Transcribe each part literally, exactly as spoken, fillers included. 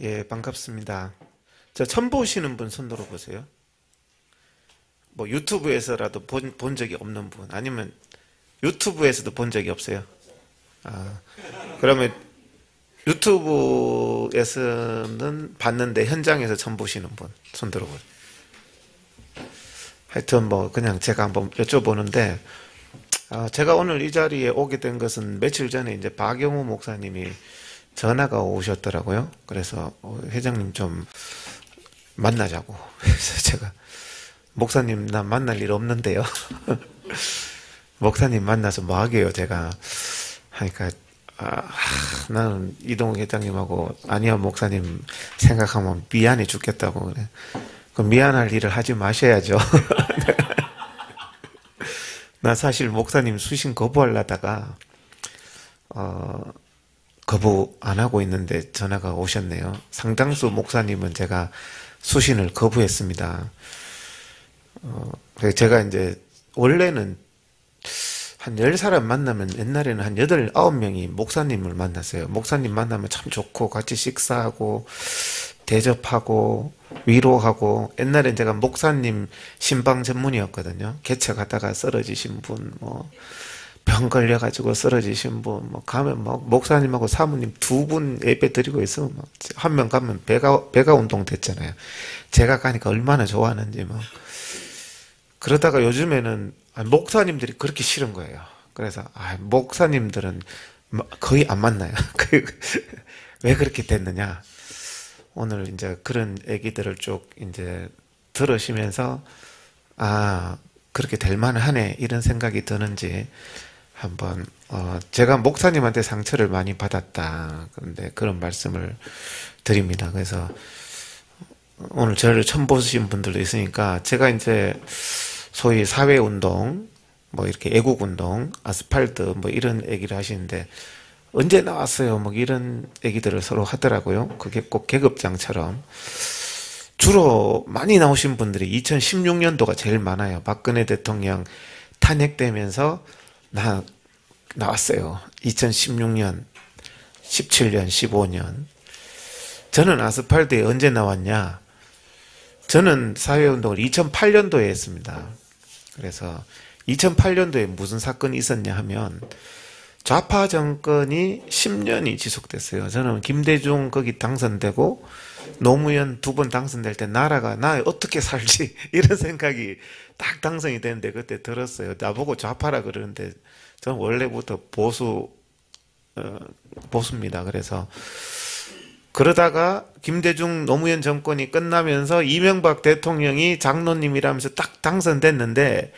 예, 반갑습니다. 저 처음 보시는 분 손 들어보세요. 뭐 유튜브에서라도 본, 본 적이 없는 분, 아니면 유튜브에서도 본 적이 없어요. 아, 그러면 유튜브에서는 봤는데 현장에서 처음 보시는 분 손 들어보세요. 하여튼 뭐 그냥 제가 한번 여쭤보는데, 아, 제가 오늘 이 자리에 오게 된 것은 며칠 전에 이제 박영우 목사님이 전화가 오셨더라고요. 그래서 회장님 좀 만나자고. 그래서 제가 목사님 나 만날 일 없는데요. 목사님 만나서 뭐 하게요 제가 하니까, 아, 나는 이동욱 회장님하고 안희연 목사님 생각하면 미안해 죽겠다고. 그래. 그럼 미안할 일을 하지 마셔야죠. 나 사실 목사님 수신 거부하려다가 어, 거부 안 하고 있는데 전화가 오셨네요. 상당수 목사님은 제가 수신을 거부했습니다. 어, 제가 이제 원래는 한 열 사람 만나면 옛날에는 한 여덟, 아홉 명이 목사님을 만났어요. 목사님 만나면 참 좋고 같이 식사하고 대접하고 위로하고, 옛날엔 제가 목사님 신방 전문이었거든요. 개척하다가 쓰러지신 분, 뭐 병 걸려가지고 쓰러지신 분, 뭐 가면 막 목사님하고 사모님 두 분 예배 드리고 있으면 막 한 명 가면 배가 배가 운동 됐잖아요. 제가 가니까 얼마나 좋아하는지 막. 그러다가 요즘에는 목사님들이 그렇게 싫은 거예요. 그래서 아, 목사님들은 거의 안 만나요. 왜 그렇게 됐느냐? 오늘 이제 그런 얘기들을 쭉 이제 들으시면서, 아, 그렇게 될 만하네, 이런 생각이 드는지 한번, 어, 제가 목사님한테 상처를 많이 받았다. 그런데 그런 말씀을 드립니다. 그래서 오늘 저를 처음 보신 분들도 있으니까, 제가 이제 소위 사회운동, 뭐 이렇게 애국운동, 아스팔트, 뭐 이런 얘기를 하시는데, 언제 나왔어요? 뭐 이런 얘기들을 서로 하더라고요. 그게 꼭 계급장처럼. 주로 많이 나오신 분들이 이천십육 년도가 제일 많아요. 박근혜 대통령 탄핵되면서 나 나왔어요. 이천십육 년, 십칠 년, 십오 년. 저는 아스팔트에 언제 나왔냐? 저는 사회운동을 이천팔 년도에 했습니다. 그래서 이천팔 년도에 무슨 사건이 있었냐 하면, 좌파 정권이 십 년이 지속됐어요. 저는 김대중 거기 당선되고 노무현 두 번 당선될 때 나라가 나 어떻게 살지 이런 생각이 딱 당선이 됐는데 그때 들었어요. 나보고 좌파라 그러는데 저는 원래부터 보수, 어, 보수입니다. 그래서 그러다가 김대중 노무현 정권이 끝나면서 이명박 대통령이 장로님이라면서 딱 당선됐는데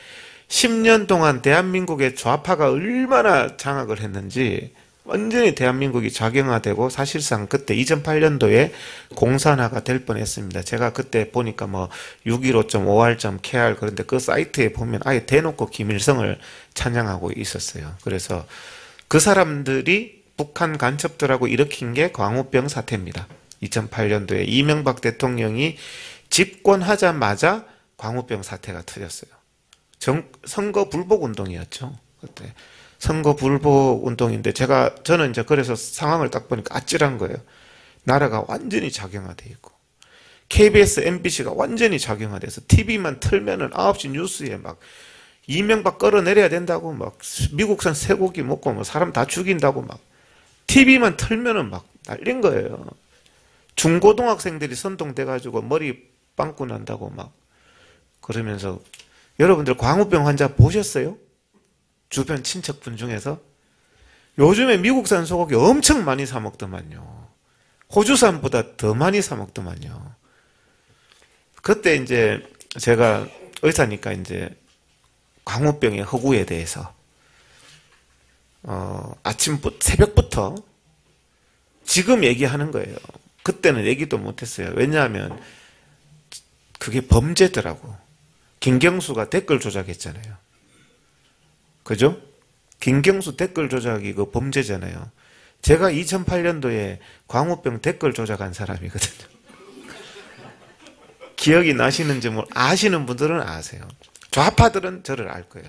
십 년 동안 대한민국의 좌파가 얼마나 장악을 했는지, 완전히 대한민국이 좌경화되고 사실상 그때 이천팔 년도에 공산화가 될 뻔했습니다. 제가 그때 보니까 뭐 육일오 점 오알 점 케이알 그런데 그 사이트에 보면 아예 대놓고 김일성을 찬양하고 있었어요. 그래서 그 사람들이 북한 간첩들하고 일으킨 게 광우병 사태입니다. 이천팔 년도에 이명박 대통령이 집권하자마자 광우병 사태가 터졌어요. 정, 선거 불복 운동이었죠. 그때 선거 불복 운동인데 제가 저는 이제 그래서 상황을 딱 보니까 아찔한 거예요. 나라가 완전히 좌경화돼 있고 케이비에스, 엠비씨가 완전히 좌경화돼서 티비만 틀면은 아홉 시 뉴스에 막 이명박 끌어내려야 된다고 막 미국산 쇠고기 먹고 뭐 사람 다 죽인다고 막 티비만 틀면은 막 난린 거예요. 중고등학생들이 선동돼 가지고 머리 빵꾸 난다고 막 그러면서. 여러분들 광우병 환자 보셨어요? 주변 친척분 중에서? 요즘에 미국산 소고기 엄청 많이 사 먹더만요. 호주산보다 더 많이 사 먹더만요. 그때 이제 제가 의사니까 이제 광우병의 허구에 대해서 어, 아침부터 새벽부터 지금 얘기하는 거예요. 그때는 얘기도 못했어요. 왜냐하면 그게 범죄더라고. 김경수가 댓글 조작했잖아요. 그죠? 김경수 댓글 조작이 그 범죄잖아요. 제가 이천팔 년도에 광우병 댓글 조작한 사람이거든요. 기억이 나시는지 뭐 아시는 분들은 아세요. 좌파들은 저를 알 거예요.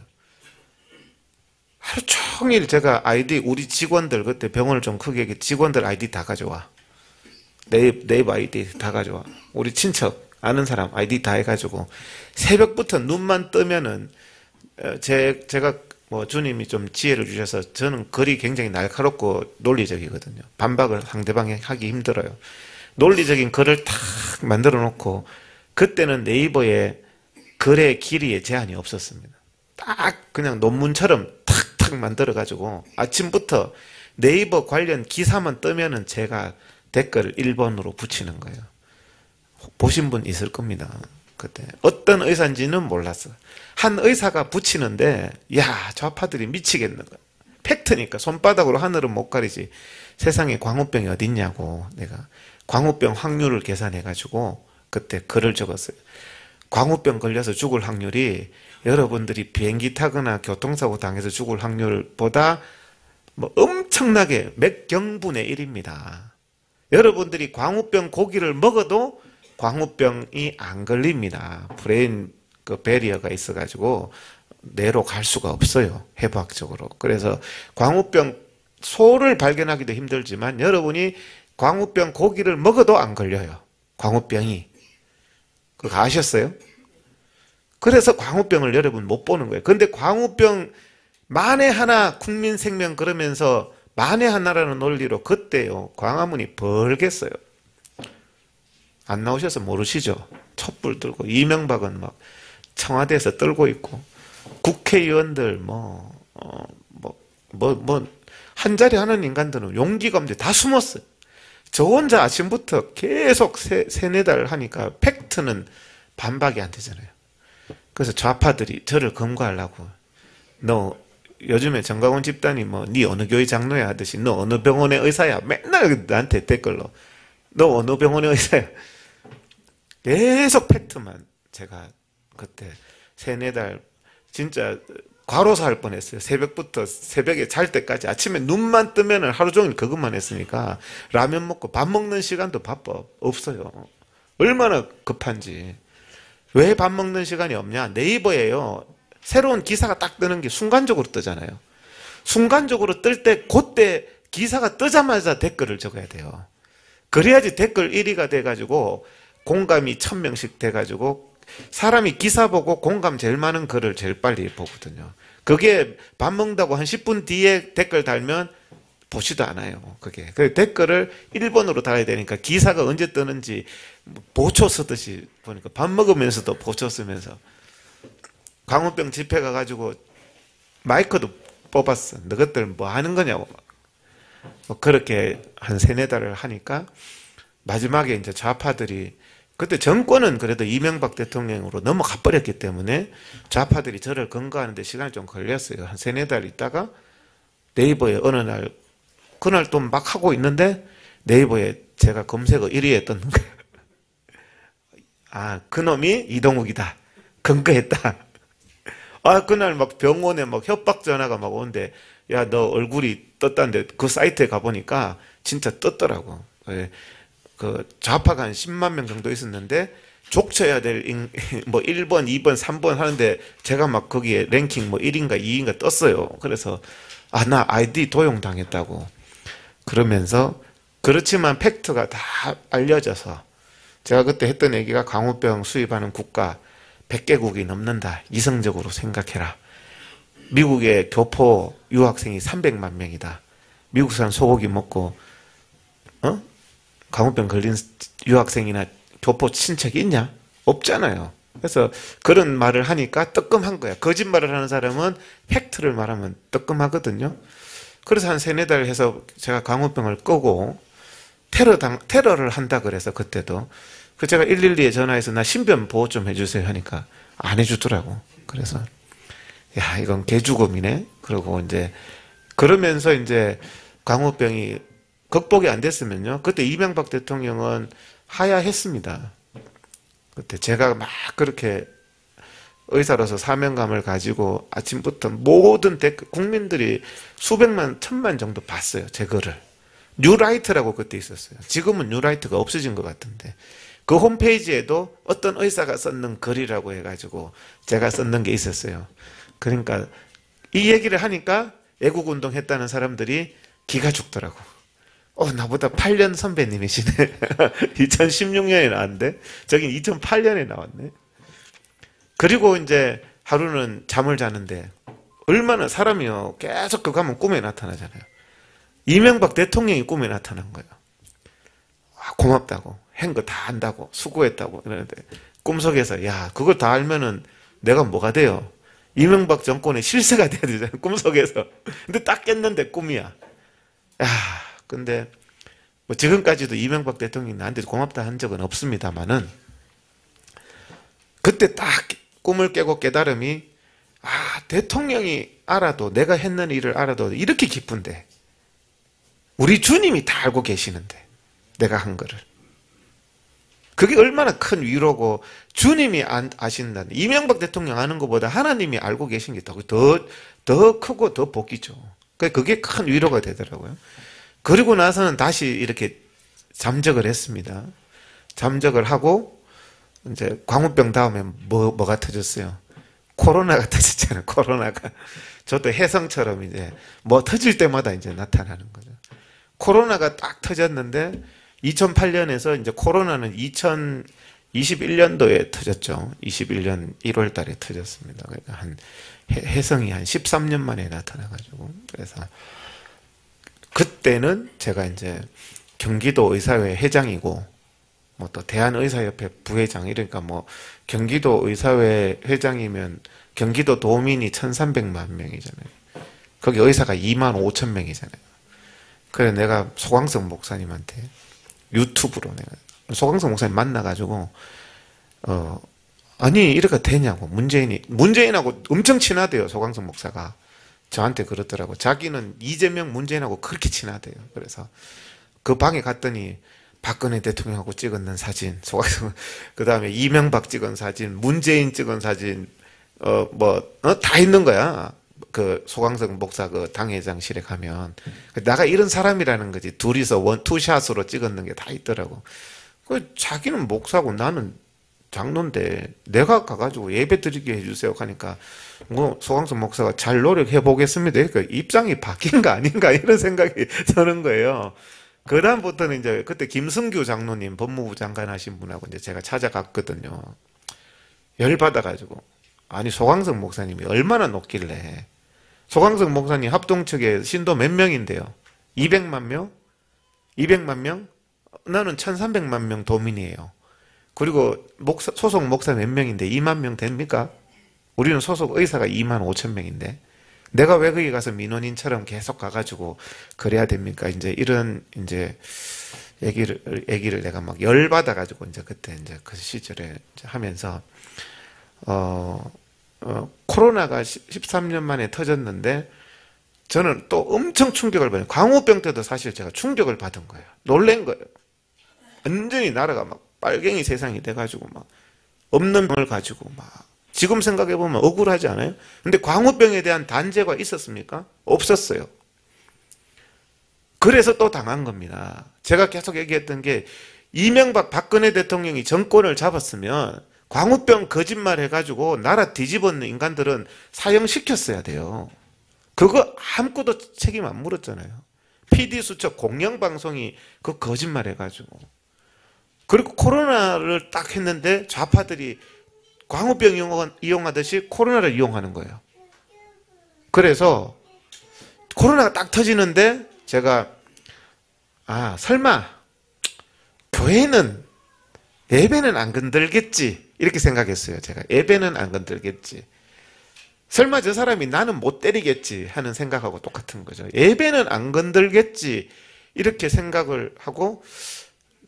하루 종일 제가 아이디, 우리 직원들 그때 병원을 좀 크게 직원들 아이디 다 가져와. 네이버, 네이버 아이디 다 가져와. 우리 친척 아는 사람 아이디 다 해가지고 새벽부터 눈만 뜨면은 제, 제가 뭐 주님이 좀 지혜를 주셔서 저는 글이 굉장히 날카롭고 논리적이거든요. 반박을 상대방에 하기 힘들어요. 논리적인 글을 탁 만들어 놓고, 그때는 네이버에 글의 길이에 제한이 없었습니다. 딱 그냥 논문처럼 탁탁 만들어 가지고 아침부터 네이버 관련 기사만 뜨면은 제가 댓글을 일 번으로 붙이는 거예요. 보신 분 있을 겁니다. 그때 어떤 의사인지는 몰랐어. 한 의사가 붙이는데 야, 좌파들이 미치겠는 거야. 팩트니까 손바닥으로 하늘은 못 가리지. 세상에 광우병이 어딨냐고 내가 광우병 확률을 계산해 가지고 그때 글을 적었어요. 광우병 걸려서 죽을 확률이 여러분들이 비행기 타거나 교통사고 당해서 죽을 확률보다 뭐 엄청나게 몇 경분의 일입니다. 여러분들이 광우병 고기를 먹어도 광우병이 안 걸립니다. 브레인 그 베리어가 있어가지고 뇌로 갈 수가 없어요. 해부학적으로. 그래서 광우병 소를 발견하기도 힘들지만 여러분이 광우병 고기를 먹어도 안 걸려요. 광우병이. 그거 아셨어요? 그래서 광우병을 여러분 못 보는 거예요. 근데 광우병 만에 하나 국민 생명 그러면서 만에 하나라는 논리로 그때요. 광화문이 벌겠어요. 안 나오셔서 모르시죠? 촛불 들고, 이명박은 막 청와대에서 떨고 있고, 국회의원들 뭐, 어, 뭐, 뭐, 뭐, 한자리 하는 인간들은 용기가 없는데 다 숨었어요. 저 혼자 아침부터 계속 세, 세네 달 하니까 팩트는 반박이 안 되잖아요. 그래서 좌파들이 저를 검거하려고, 너 요즘에 정강훈 집단이 뭐, 니 어느 교회 장로야 하듯이, 너 어느 병원의 의사야? 맨날 나한테 댓글로. 너 어느 병원에 의사야? 계속 팩트만 제가 그때 세네 달 진짜 과로사할 뻔했어요. 새벽부터 새벽에 잘 때까지 아침에 눈만 뜨면 하루 종일 그것만 했으니까 라면 먹고 밥 먹는 시간도 바빠 없어요. 얼마나 급한지. 왜 밥 먹는 시간이 없냐? 네이버에요. 새로운 기사가 딱 뜨는 게 순간적으로 뜨잖아요. 순간적으로 뜰 때 그때 기사가 뜨자마자 댓글을 적어야 돼요. 그래야지 댓글 일 위가 돼가지고 공감이 천 명씩 돼가지고 사람이 기사 보고 공감 제일 많은 글을 제일 빨리 보거든요. 그게 밥 먹는다고 한 십 분 뒤에 댓글 달면 보지도 않아요. 그게. 그 댓글을 일 번으로 달아야 되니까 기사가 언제 뜨는지 보초 쓰듯이 보니까 밥 먹으면서도 보초 쓰면서 광우병 집회 가가지고 마이크도 뽑았어. 너희들 뭐 하는 거냐고. 뭐 그렇게 한 세네 달을 하니까 마지막에 이제 좌파들이 그때 정권은 그래도 이명박 대통령으로 넘어가 버렸기 때문에 좌파들이 저를 검거하는데 시간이 좀 걸렸어요. 한 세네 달 있다가 네이버에 어느 날 그날 또 막 하고 있는데 네이버에 제가 검색어 일 위에 떴는 거예요. 아, 그놈이 이동욱이다. 검거했다. 아, 그날 막 병원에 막 협박 전화가 막 오는데 야, 너 얼굴이 떴다는데 그 사이트에 가보니까 진짜 떴더라고. 그 좌파가 한 십만 명 정도 있었는데 족쳐야 될 뭐 일 번, 이 번, 삼 번 하는데 제가 막 거기에 랭킹 뭐 일 인가 이 인가 떴어요. 그래서 아, 나 아이디 도용당했다고 그러면서 그렇지만 팩트가 다 알려져서 제가 그때 했던 얘기가 광우병 수입하는 국가 백 개국이 넘는다. 이성적으로 생각해라. 미국의 교포 유학생이 삼백만 명이다. 미국산 소고기 먹고 어? 광우병 걸린 유학생이나 교포 친척이 있냐? 없잖아요. 그래서 그런 말을 하니까 뜨끔한 거야. 거짓말을 하는 사람은 팩트를 말하면 뜨끔하거든요. 그래서 한 세네 달 해서 제가 광우병을 끄고 테러당, 테러를 한다 그래서 그때도 그 제가 일일이에 전화해서 나 신변 보호 좀 해주세요 하니까 안 해주더라고. 그래서 야, 이건 개죽음이네. 그러고 이제 그러면서 이제 광우병이 극복이 안 됐으면요. 그때 이명박 대통령은 하야했습니다. 그때 제가 막 그렇게 의사로서 사명감을 가지고 아침부터 모든 댓글, 국민들이 수백만, 천만 정도 봤어요. 제 글을. 뉴라이트라고 그때 있었어요. 지금은 뉴라이트가 없어진 것 같은데. 그 홈페이지에도 어떤 의사가 썼는 글이라고 해가지고 제가 썼는 게 있었어요. 그러니까 이 얘기를 하니까 애국운동 했다는 사람들이 기가 죽더라고. 어, 나보다 팔 년 선배님이시네. 이천십육 년에 나왔는데 저긴 이천팔 년에 나왔네. 그리고 이제 하루는 잠을 자는데, 얼마나 사람이요, 계속 그거 하면 꿈에 나타나잖아요. 이명박 대통령이 꿈에 나타난 거예요. 아, 고맙다고, 한 거 다 안다고, 수고했다고 이러는데, 꿈속에서 야, 그걸 다 알면은 내가 뭐가 돼요? 이명박 정권의 실세가 돼야 되잖아요, 꿈속에서. 근데 딱 깼는데 꿈이야. 야, 근데 뭐 지금까지도 이명박 대통령이 나한테 고맙다 한 적은 없습니다만은, 그때 딱 꿈을 깨고 깨달음이, 아, 대통령이 알아도, 내가 했는 일을 알아도 이렇게 기쁜데, 우리 주님이 다 알고 계시는데 내가 한 거를, 그게 얼마나 큰 위로고, 주님이 아신다는, 이명박 대통령 아는 것보다 하나님이 알고 계신 게 더, 더 크고 더 복이죠. 그게 큰 위로가 되더라고요. 그리고 나서는 다시 이렇게 잠적을 했습니다. 잠적을 하고 이제 광우병 다음에 뭐, 뭐가 터졌어요? 코로나가 터졌잖아요. 코로나가. 저도 혜성처럼 이제 뭐 터질 때마다 이제 나타나는 거죠. 코로나가 딱 터졌는데, 이천팔 년에서 이제 코로나는 이천이십일 년도에 터졌죠. 이십일 년 일월 달에 터졌습니다. 그러니까 한, 혜성이 한 십삼 년 만에 나타나가지고. 그래서 그때는 제가 이제 경기도 의사회 회장이고, 뭐 또 대한의사협회 부회장, 이러니까 뭐 경기도 의사회 회장이면 경기도 도민이 천삼백만 명이잖아요. 거기 의사가 이만 오천 명이잖아요. 그래서 내가 소광석 목사님한테 유튜브로, 내가 소광석 목사님 만나가지고, 어, 아니 이렇게 되냐고, 문재인이, 문재인하고 엄청 친하대요. 소광석 목사가 저한테 그러더라고. 자기는 이재명, 문재인하고 그렇게 친하대요. 그래서 그 방에 갔더니 박근혜 대통령하고 찍은 사진, 그 다음에 이명박 찍은 사진, 문재인 찍은 사진, 어, 뭐, 어, 다 있는 거야. 그 소광석 목사 그 당회장실에 가면. 내가 이런 사람이라는 거지. 둘이서 원, 투샷으로 찍었는 게 다 있더라고. 그 자기는 목사고 나는 장로인데, 내가 가가지고 예배 드리게 해주세요 하니까, 뭐, 소광석 목사가 잘 노력해 보겠습니다. 그러니까 입장이 바뀐 거 아닌가, 이런 생각이 드는 거예요. 그 다음부터는 이제, 그때 김승규 장로님, 법무부 장관 하신 분하고 이제 제가 찾아갔거든요. 열받아가지고. 아니, 소광석 목사님이 얼마나 높길래. 소광석 목사님 합동측에 신도 몇 명인데요? 이백만 명? 이백만 명? 나는 천삼백만 명 도민이에요. 그리고 목사, 소속 목사 몇 명인데 이만 명 됩니까? 우리는 소속 의사가 이만 오천 명인데. 내가 왜 거기 가서 민원인처럼 계속 가가지고 그래야 됩니까? 이제 이런 이제 얘기를 얘기를 내가 막 열 받아가지고 이제 그때 이제 그 시절에 이제 하면서, 어, 어 코로나가 십삼 년 만에 터졌는데, 저는 또 엄청 충격을 받은, 광우병 때도 사실 제가 충격을 받은 거예요. 놀란 거예요. 완전히 나라가 막 빨갱이 세상이 돼가지고 막 없는 병을 가지고 막. 지금 생각해보면 억울하지 않아요? 근데 광우병에 대한 단죄가 있었습니까? 없었어요. 그래서 또 당한 겁니다. 제가 계속 얘기했던 게, 이명박 박근혜 대통령이 정권을 잡았으면 광우병 거짓말 해가지고 나라 뒤집어놓는 인간들은 사형시켰어야 돼요. 그거 아무것도 책임 안 물었잖아요. 피디수첩 공영방송이 그 거짓말 해가지고. 그리고 코로나를 딱 했는데 좌파들이 광우병 이용하듯이 코로나를 이용하는 거예요. 그래서 코로나가 딱 터지는데 제가, 아, 설마 교회는, 예배는 안 건들겠지, 이렇게 생각했어요. 제가 예배는 안 건들겠지, 설마 저 사람이 나는 못 때리겠지 하는 생각하고 똑같은 거죠. 예배는 안 건들겠지 이렇게 생각을 하고,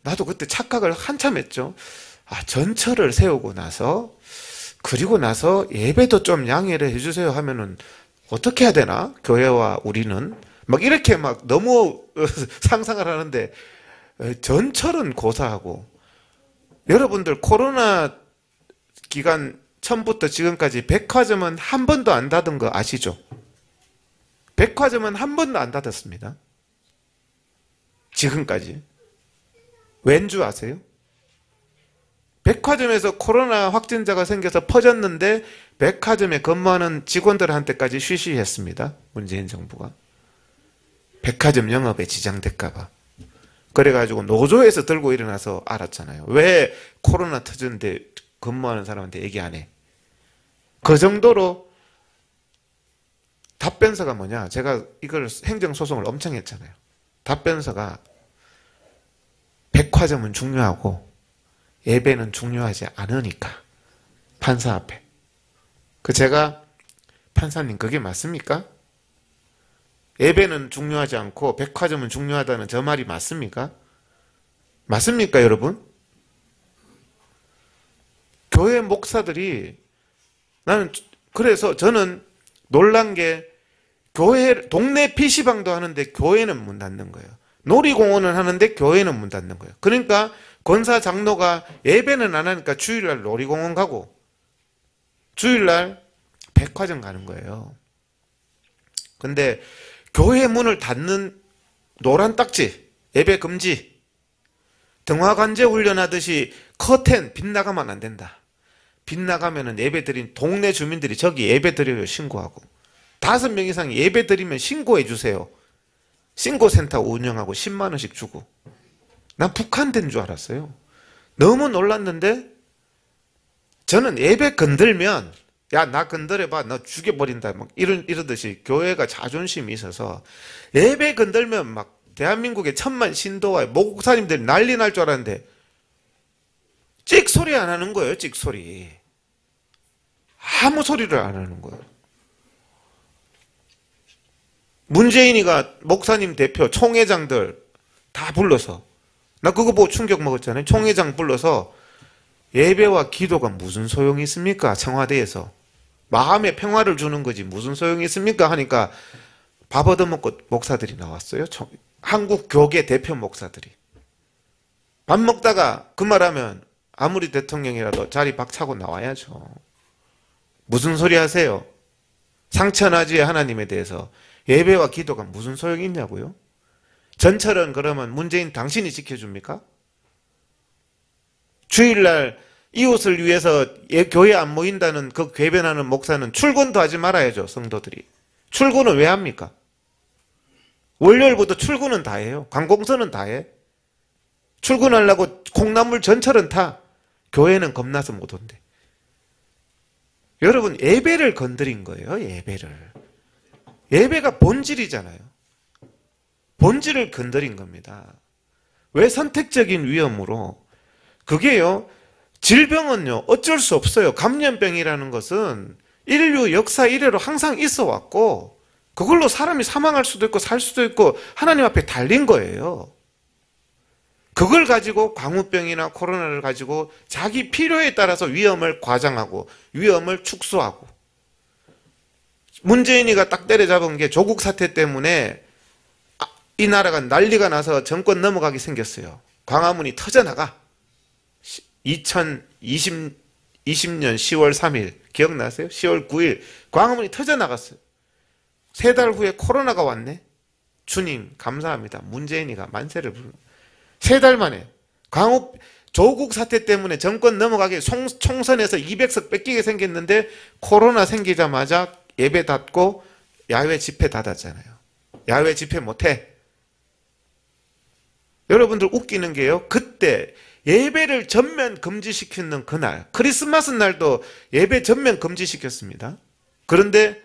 나도 그때 착각을 한참 했죠. 아, 전철을 세우고 나서, 그리고 나서 예배도 좀 양해를 해주세요 하면은 어떻게 해야 되나? 교회와 우리는 막 이렇게 막 너무 상상을 하는데, 전철은 고사하고, 여러분들 코로나 기간 처음부터 지금까지 백화점은 한 번도 안 닫은 거 아시죠? 백화점은 한 번도 안 닫았습니다. 지금까지. 왠 줄 아세요? 백화점에서 코로나 확진자가 생겨서 퍼졌는데 백화점에 근무하는 직원들한테까지 쉬쉬했습니다. 문재인 정부가. 백화점 영업에 지장될까 봐. 그래가지고 노조에서 들고 일어나서 알았잖아요. 왜 코로나 터졌는데 근무하는 사람한테 얘기 안 해? 그 정도로 답변서가 뭐냐, 제가 이걸 행정소송을 엄청 했잖아요. 답변서가 백화점은 중요하고 예배는 중요하지 않으니까, 판사 앞에. 그 제가 판사님 그게 맞습니까? 예배는 중요하지 않고 백화점은 중요하다는 저 말이 맞습니까? 맞습니까, 여러분? 교회 목사들이, 나는 그래서 저는 놀란 게, 교회 동네 피시방도 하는데 교회는 문 닫는 거예요. 놀이공원은 하는데 교회는 문 닫는 거예요. 그러니까 권사 장로가 예배는 안 하니까 주일날 놀이공원 가고 주일날 백화점 가는 거예요. 근데 교회 문을 닫는 노란 딱지, 예배 금지, 등화관제 훈련하듯이 커튼 빗나가면 안 된다. 빗나가면은 예배 드린 동네 주민들이 저기 예배 드려요 신고하고, 다섯 명 이상 예배 드리면 신고해 주세요. 신고센터 운영하고 십만 원씩 주고. 난 북한 된 줄 알았어요. 너무 놀랐는데, 저는 예배 건들면 야, 나 건드려봐, 나 죽여버린다, 막 이런, 이러듯이 교회가 자존심이 있어서 예배 건들면 막 대한민국의 천만 신도와 목사님들이 난리 날 줄 알았는데 찍소리 안 하는 거예요. 찍소리, 아무 소리를 안 하는 거예요. 문재인이가 목사님, 대표, 총회장들 다 불러서, 나 그거 보고 충격 먹었잖아요. 총회장 불러서 예배와 기도가 무슨 소용이 있습니까? 청와대에서 마음의 평화를 주는 거지 무슨 소용이 있습니까? 하니까 밥 얻어먹고 목사들이 나왔어요. 한국교계 대표 목사들이. 밥 먹다가 그 말하면 아무리 대통령이라도 자리 박차고 나와야죠. 무슨 소리 하세요? 상천하지의 하나님에 대해서 예배와 기도가 무슨 소용이 있냐고요? 전철은 그러면 문재인 당신이 지켜줍니까? 주일날 이웃을 위해서 교회 안 모인다는 그 궤변하는 목사는 출근도 하지 말아야죠. 성도들이 출근은 왜 합니까? 월요일부터 출근은 다 해요. 관공서는 다 해. 출근하려고 콩나물 전철은 타. 교회는 겁나서 못 온대. 여러분, 예배를 건드린 거예요. 예배를. 예배가 본질이잖아요. 본질을 건드린 겁니다. 왜 선택적인 위험으로? 그게요, 질병은요 어쩔 수 없어요. 감염병이라는 것은 인류 역사 이래로 항상 있어 왔고, 그걸로 사람이 사망할 수도 있고 살 수도 있고 하나님 앞에 달린 거예요. 그걸 가지고 광우병이나 코로나를 가지고 자기 필요에 따라서 위험을 과장하고 위험을 축소하고, 문재인이가 딱 때려잡은 게 조국 사태 때문에 이 나라가 난리가 나서 정권 넘어가게 생겼어요. 광화문이 터져나가. 이천이십 년 시월 삼일 기억나세요? 시월 구일 광화문이 터져나갔어요. 세 달 후에 코로나가 왔네. 주님 감사합니다. 문재인이가 만세를 부르는. 세 달 만에 광우, 조국 사태 때문에 정권 넘어가게, 총선에서 이백 석 뺏기게 생겼는데 코로나 생기자마자 예배 닫고 야외 집회 닫았잖아요. 야외 집회 못해. 여러분들 웃기는 게요, 그때 예배를 전면 금지시키는 그날, 크리스마스 날도 예배 전면 금지시켰습니다. 그런데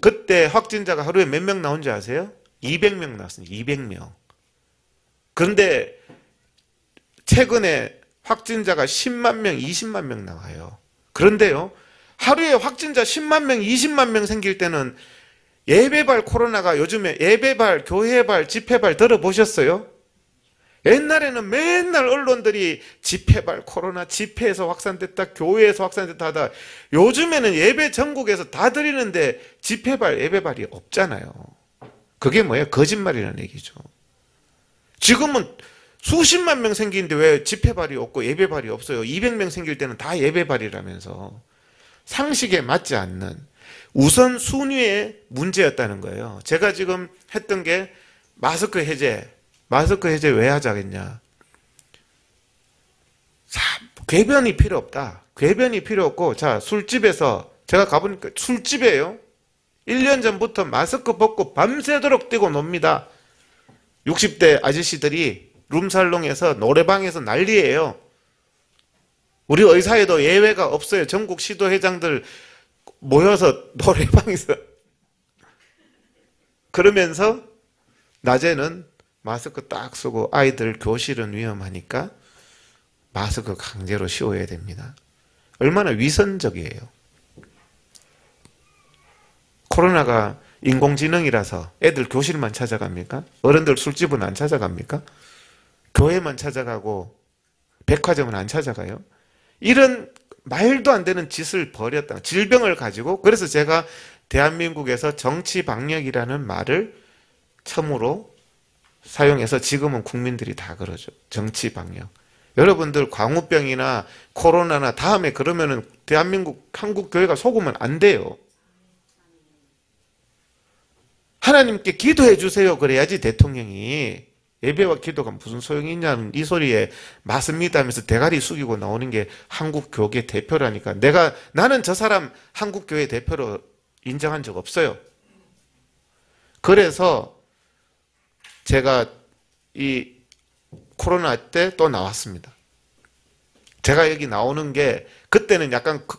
그때 확진자가 하루에 몇 명 나온지 아세요? 이백 명 나왔습니다. 이백 명. 그런데 최근에 확진자가 십만 명, 이십만 명 나와요. 그런데요, 하루에 확진자 십만 명, 이십만 명 생길 때는 예배발 코로나가, 요즘에 예배발, 교회발, 집회발 들어보셨어요? 옛날에는 맨날 언론들이 집회발 코로나, 집회에서 확산됐다, 교회에서 확산됐다 하다, 요즘에는 예배 전국에서 다 드리는데 집회발, 예배발이 없잖아요. 그게 뭐예요? 거짓말이라는 얘기죠. 지금은 수십만 명 생기는데 왜 집회발이 없고 예배발이 없어요? 이백 명 생길 때는 다 예배발이라면서. 상식에 맞지 않는 우선순위의 문제였다는 거예요. 제가 지금 했던 게 마스크 해제, 마스크 해제 왜 하자겠냐. 자, 궤변이 필요 없다. 궤변이 필요 없고, 자, 술집에서, 제가 가보니까 술집이에요. 일 년 전부터 마스크 벗고 밤새도록 뛰고 놉니다. 육십 대 아저씨들이 룸살롱에서 노래방에서 난리예요. 우리 의사에도 예외가 없어요. 전국 시도회장들 모여서 노래방에서 그러면서 낮에는 마스크 딱 쓰고 아이들 교실은 위험하니까 마스크 강제로 씌워야 됩니다. 얼마나 위선적이에요. 코로나가 인공지능이라서 애들 교실만 찾아갑니까? 어른들 술집은 안 찾아갑니까? 교회만 찾아가고 백화점은 안 찾아가요? 이런 말도 안 되는 짓을 벌였다. 질병을 가지고. 그래서 제가 대한민국에서 정치방역이라는 말을 처음으로 사용해서 지금은 국민들이 다 그러죠. 정치방역. 여러분들 광우병이나 코로나나 다음에 그러면은 대한민국 한국 교회가 속으면 안 돼요. 하나님께 기도해 주세요. 그래야지 대통령이 예배와 기도가 무슨 소용이 있냐는 이 소리에 맞습니다 하면서 대가리 숙이고 나오는 게 한국 교계 대표라니까. 내가 나는 저 사람 한국 교회 대표로 인정한 적 없어요. 그래서 제가 이 코로나 때 또 나왔습니다. 제가 여기 나오는 게 그때는 약간 그,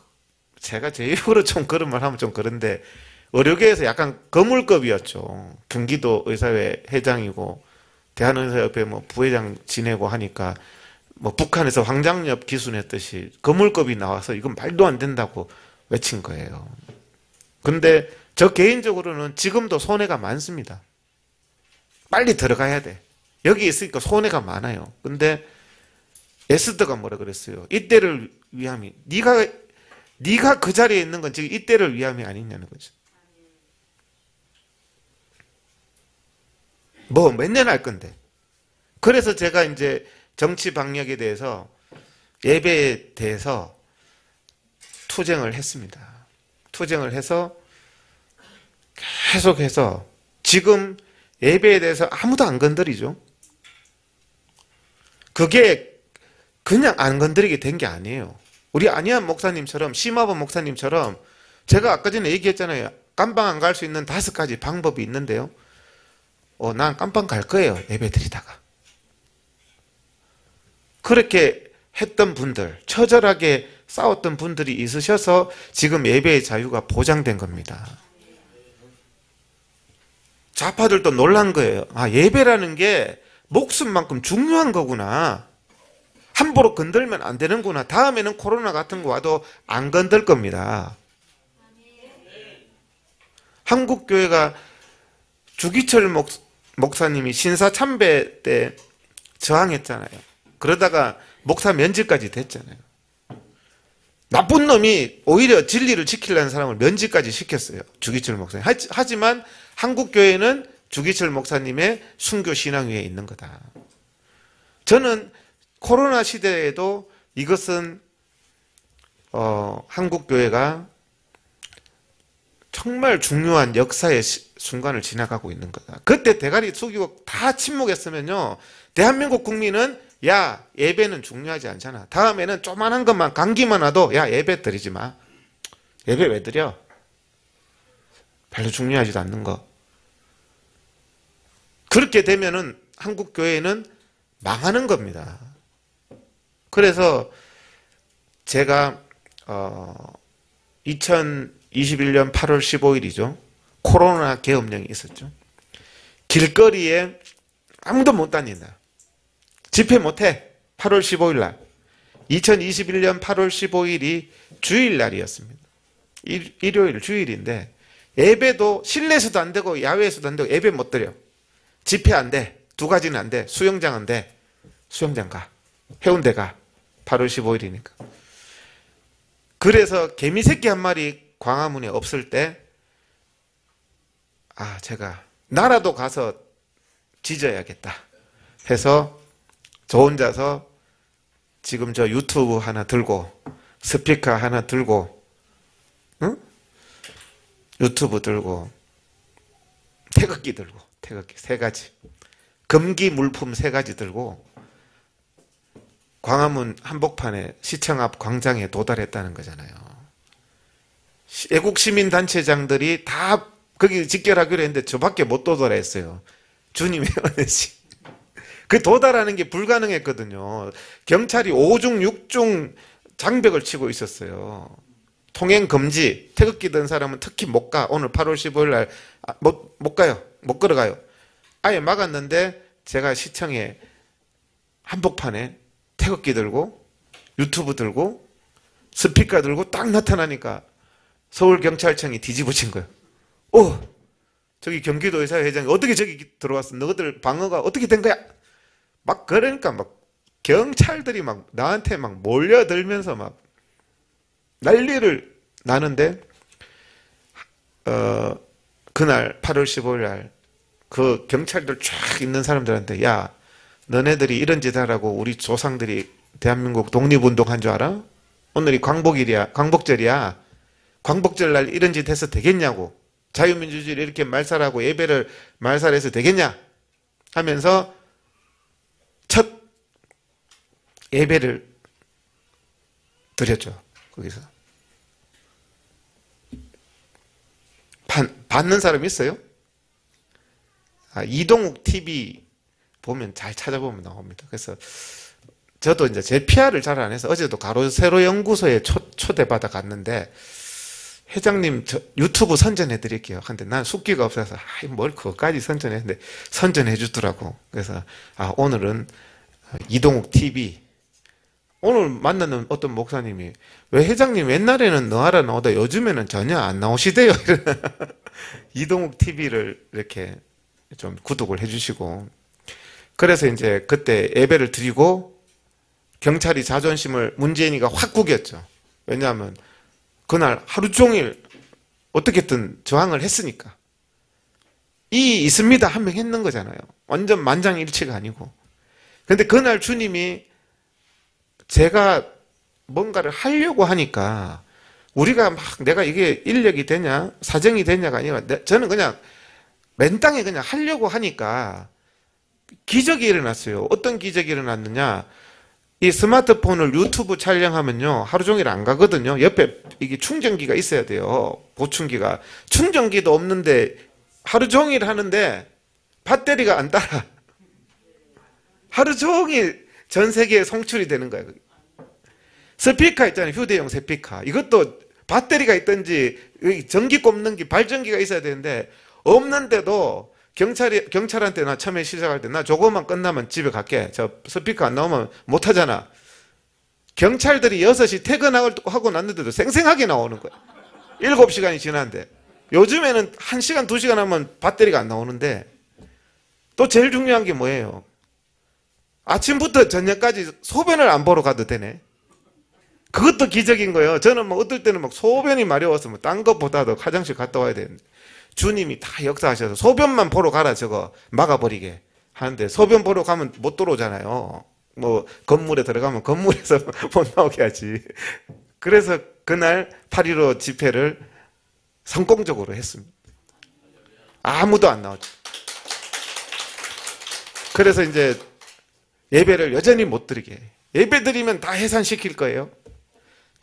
제가 제 입으로 좀 그런 말 하면 좀 그런데 의료계에서 약간 거물급이었죠. 경기도 의사회 회장이고 대한의사협회 뭐 부회장 지내고 하니까 뭐 북한에서 황장엽 기순했듯이 거물급이 나와서 이건 말도 안 된다고 외친 거예요. 근데 저 개인적으로는 지금도 손해가 많습니다. 빨리 들어가야 돼. 여기 있으니까 손해가 많아요. 근데 에스더가 뭐라 그랬어요? 이때를 위함이. 네가 네가 그 자리에 있는 건 지금 이때를 위함이 아니냐는 거죠. 뭐 몇 년 할 건데. 그래서 제가 이제 정치 방역에 대해서 예배에 대해서 투쟁을 했습니다. 투쟁을 해서 계속해서 지금 예배에 대해서 아무도 안 건드리죠. 그게 그냥 안 건드리게 된 게 아니에요. 우리 안희안 목사님처럼 심하범 목사님처럼 제가 아까 전에 얘기했잖아요. 깜빵 안 갈 수 있는 다섯 가지 방법이 있는데요. 어, 난 깜빵 갈 거예요. 예배 드리다가. 그렇게 했던 분들, 처절하게 싸웠던 분들이 있으셔서 지금 예배의 자유가 보장된 겁니다. 좌파들도 놀란 거예요. 아, 예배라는 게 목숨만큼 중요한 거구나. 함부로 건들면 안 되는구나. 다음에는 코로나 같은 거 와도 안 건들 겁니다. 한국교회가 주기철 목, 목사님이 신사참배 때 저항했잖아요. 그러다가 목사 면직까지 됐잖아요. 나쁜 놈이 오히려 진리를 지키려는 사람을 면직까지 시켰어요. 주기철 목사님. 하지만 한국교회는 주기철 목사님의 순교 신앙 위에 있는 거다. 저는 코로나 시대에도 이것은 어, 한국교회가 정말 중요한 역사의 시, 순간을 지나가고 있는 거다. 그때 대가리 숙이고 다 침묵했으면요. 대한민국 국민은 야 예배는 중요하지 않잖아. 다음에는 조만한 것만 감기만 와도 야 예배 드리지 마. 예배 왜 드려? 별로 중요하지도 않는 거. 그렇게 되면은 한국 교회는 망하는 겁니다. 그래서 제가 어 이천이십일 년 팔월 십오일이죠. 코로나 계엄령이 있었죠. 길거리에 아무도 못 다닌다. 집회 못 해. 팔월 십오일 날. 이천이십일 년 팔월 십오일이 주일날이었습니다. 일요일 주일인데 예배도 실내에서도 안 되고 야외에서도 안 되고 예배 못 드려. 집회 안 돼. 두 가지는 안 돼. 수영장 안 돼. 수영장 가. 해운대 가. 팔월 십오일이니까. 그래서 개미새끼 한 마리 광화문에 없을 때 아 제가 나라도 가서 짖어야겠다 해서 저 혼자서 지금 저 유튜브 하나 들고 스피커 하나 들고 응? 유튜브 들고 태극기 들고 태극기 세 가지 금기 물품 세 가지 들고 광화문 한복판에 시청 앞 광장에 도달했다는 거잖아요. 애국시민단체장들이 다 거기 집결하기로 했는데 저밖에 못 도달했어요. 주님의 은혜지. 그 도달하는 게 불가능했거든요. 경찰이 오중 육중 장벽을 치고 있었어요. 통행 금지, 태극기 든 사람은 특히 못 가. 오늘 팔월 십오일 날 못 못 가요. 못 걸어가요. 아예 막았는데 제가 시청에 한복판에 태극기 들고 유튜브 들고 스피커 들고 딱 나타나니까 서울경찰청이 뒤집어진 거예요. 오! 저기 경기도 의사 회장이 어떻게 저기 들어왔어? 너희들 방어가 어떻게 된 거야? 막 그러니까 막 경찰들이 막 나한테 막 몰려들면서 막 난리를 나는데, 어, 그날 팔월 십오일 날 그 경찰들 쫙 있는 사람들한테, 야, 너네들이 이런 짓 하라고 우리 조상들이 대한민국 독립운동한 줄 알아? 오늘이 광복일이야, 광복절이야. 광복절 날 이런 짓 해서 되겠냐고. 자유민주주의를 이렇게 말살하고 예배를 말살해서 되겠냐 하면서 첫 예배를 드렸죠. 거기서 받, 받는 사람 있어요? 아, 이동욱 티비 보면 잘 찾아보면 나옵니다. 그래서 저도 이제 제 피아를 잘 안 해서 어제도 가로 세로 연구소에 초, 초대받아 갔는데, 회장님 저 유튜브 선전해 드릴게요. 근데 난 숙기가 없어서 아이 뭘 그것까지 선전했는데 선전해 주더라고. 그래서 아 오늘은 이동욱 티비. 오늘 만나는 어떤 목사님이, 왜 회장님 옛날에는 너하라 나오다 요즘에는 전혀 안 나오시대요. 이동욱 티비를 이렇게 좀 구독을 해주시고. 그래서 이제 그때 예배를 드리고 경찰이 자존심을 문재인이가 확 구겼죠. 왜냐하면 그날 하루 종일 어떻게든 저항을 했으니까. 이 있습니다 한 명 했는 거잖아요. 완전 만장일치가 아니고. 근데 그날 주님이 제가 뭔가를 하려고 하니까, 우리가 막 내가 이게 인력이 되냐 사정이 되냐가 아니라 저는 그냥 맨땅에 그냥 하려고 하니까 기적이 일어났어요. 어떤 기적이 일어났느냐, 이 스마트폰을 유튜브 촬영하면요 하루 종일 안 가거든요. 옆에 이게 충전기가 있어야 돼요. 보충기가. 충전기도 없는데 하루 종일 하는데 배터리가 안 따라. 하루 종일 전 세계에 송출이 되는 거예요. 스피커 있잖아요. 휴대용 스피커. 이것도 배터리가 있든지 전기 꼽는 게 발전기가 있어야 되는데 없는데도 경찰이, 경찰한테 나 처음에 시작할 때 나 조금만 끝나면 집에 갈게. 저 스피커 안 나오면 못 하잖아. 경찰들이 여섯 시 퇴근하고 났는데도 생생하게 나오는 거야. 일곱 시간이 지났는데. 요즘에는 한 시간, 두 시간 하면 배터리가 안 나오는데. 또 제일 중요한 게 뭐예요? 아침부터 저녁까지 소변을 안 보러 가도 되네. 그것도 기적인 거예요. 저는 뭐 어떨 때는 막 소변이 마려워서 뭐 딴 것보다도 화장실 갔다 와야 되는데. 주님이 다 역사하셔서 소변만 보러 가라 저거 막아버리게 하는데, 소변 보러 가면 못 들어오잖아요. 뭐 건물에 들어가면 건물에서 못 나오게 하지. 그래서 그날 팔일오 집회를 성공적으로 했습니다. 아무도 안 나오죠. 그래서 이제 예배를 여전히 못 드리게. 예배 드리면 다 해산시킬 거예요.